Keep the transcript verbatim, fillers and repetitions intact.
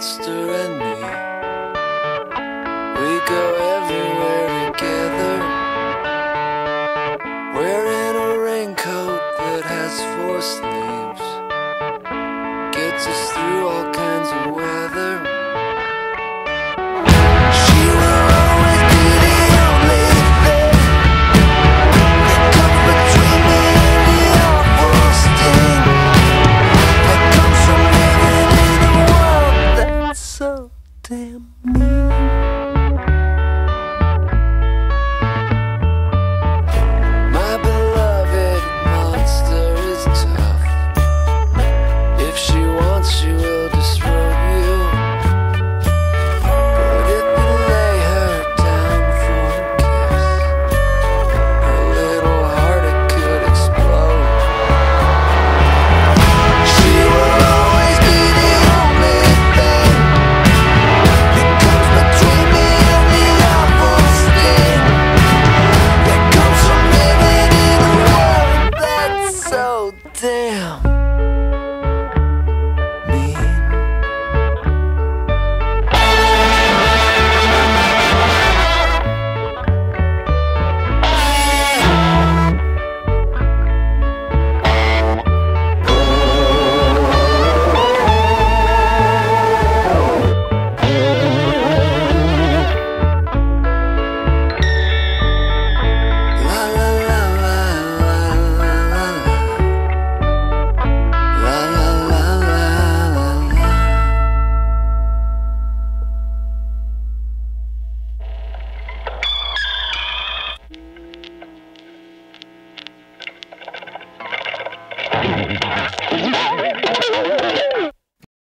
monster and me. We go everywhere together. Wearing a raincoat that has four sleeves. Gets us through all kinds of weather. Damn me. My beloved monster is tough. If she wants, she will destroy you. But if you lay her down for a kiss, her little heart, it could explode. She will always be the only thing. Damn me. What?